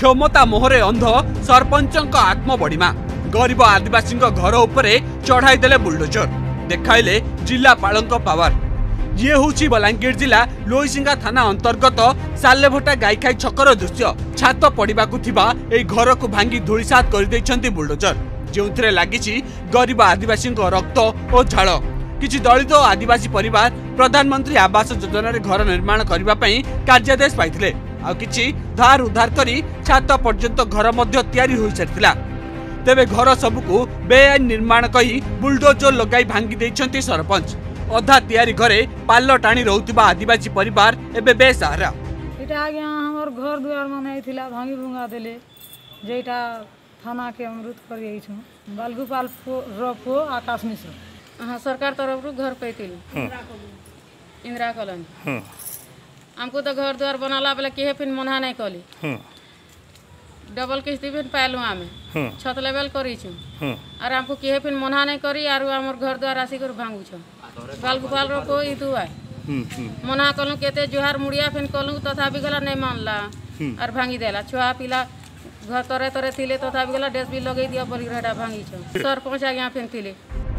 क्षमता मोहरे अंध सरपंच आत्मबढ़ीमा गरीब आदिवासी घर उपरे चढ़ाईदे बुलडोजर देखाइले जिलापाल पावर। ये हूँ बलांगीर जिला लोईसिंगा थाना अंतर्गत सालेभटा गाईखाई छकर दृश्य। छात पड़ा घर को भांगी धूलिसात कर बुलडोजर जो लगी गरीब आदिवासी रक्त और झाड़। किसी दलित और आदिवासी परिवार प्रधानमंत्री आवास योजना घर निर्माण करने कार्यादेश पाई आ कि धार उधार कर छात पर्यंत घर या सारी तेरे घर सबको बेआईन निर्माण कही बुलडोजर लगाई भांगी देइछंती सरपंच। अधा तैयारी घरे पाल टाणी रोता आदिवासी परिवार एबे बेसहारा। इटा आगे हमर घर द्वार माने थिला भांगी भुंगा देले जेटा थाना के अमृत कर गई छ बालगोपाल रफो आकाश मिश्र। हां सरकार तरफ रो घर पैतिल इंदिरा कॉलोनी। हमको तो घर द्वार बनाला वाला केहे फिन मना नहीं कली। डबल किस्ती फिर पालू आम छत लेवल कर हमको केहे फिर मना नहीं करी आर आम घर द्वार आसिक भांगुछ बाल गोपाल रो इतु आए मना कलूँ केते जोहार मुड़िया फिर कलूँ तथा भी गला नहीं मानला और भांगी देला छुआ पिला घर तरे तरे थिले तथा भी गला डेस भी लगे दिया बोली घटा भांगी छ सरपंच आगे फिर थिले।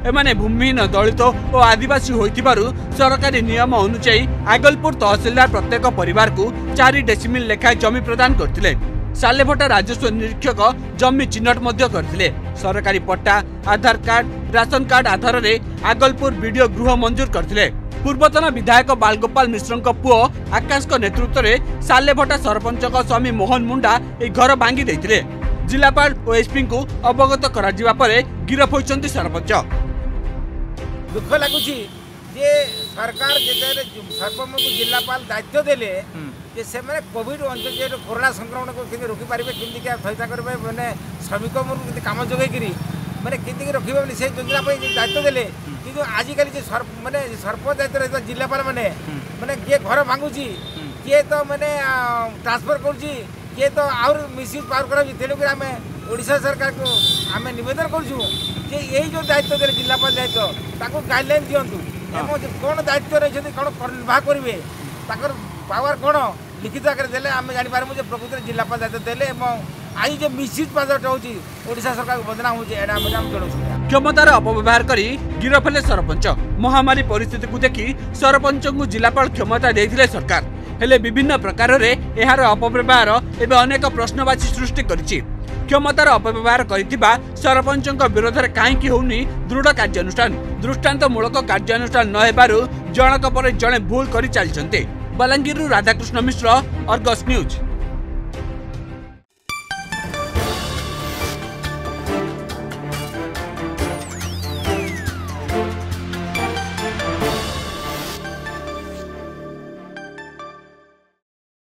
एमाने भूमिहीन दलित और आदिवासी होइतिबारु सरकारी नियम अनुसार आगलपुर तहसीलदार प्रत्येक परिवार को 4 डेसिमिल लेखाएं जमी प्रदान करथिले। सालेभटा राजस्व निरीक्षक जमी चिन्हट मध्य करथिले। सरकारी पट्टा Aadhaar card ration card Aadhaar में आगलपुर बीडीओ गृह मंजूर करथिले। पूर्वतन विधायक बालगोपाल मिश्र पुओ आकाश नेतृत्व में सालेभटा सरपंच स्वामी मोहन मुंडा ए घर भांगी देइथिले। जिलापाल और एसपी को अवगत करा जिवा परे गिरफ होइछंती सरपंच। दुख लगुच सरकार सर्वम को जिलापाल दायित्व देले जे से मैंने कोविड अंचल कोरोना संक्रमण को रोकी पारे कमी सहायता करेंगे मैंने श्रमिक मन कम जोगे मैंने कमी रखे से योजना दायित्व देले कि आजिकल मैंने सर्प दायित्व रही जिलापाल मैंने मैंने किए घर भांगुची किए तो मैंने ट्रांसफर करुच्ची किए तो आउर मिसयूज पावर कर तेणुक आम ओडिशा सरकार को आम निवेदन करुँ जे यही जो दायित्व देले जिलापाल दायित्व गाइडलाइन दिखाँ कौन दायित्व रही कौन निर्वाह करेंगे पावर कौन लिखित आकर देले आम जापर जो प्रकृति में जिलापाल दायित्व देले आई जो मिसयूज पावर ओडिशा सरकार को बदनाम होना क्षमतार अपव्यवहार कर गिरफ है सरपंच। महामारी परिस्थिति को देखी सरपंच को जिलापाल क्षमता देते सरकार हेले विभिन्न प्रकार से यार अपव्यवहार एवं अनेक प्रश्नवाची सृष्टि करिछि। क्षमतार अपव्यवहार करितिबा सरपंचक विरोध में कहीं होनी दृढ़ कार्यानुष्ठान दृष्टांतमूलक कार्यानुष्ठान नहेबारु जनक पर जड़े भूल कर चलते। बलांगीरु राधाकृष्ण मिश्र, आर्गस न्यूज।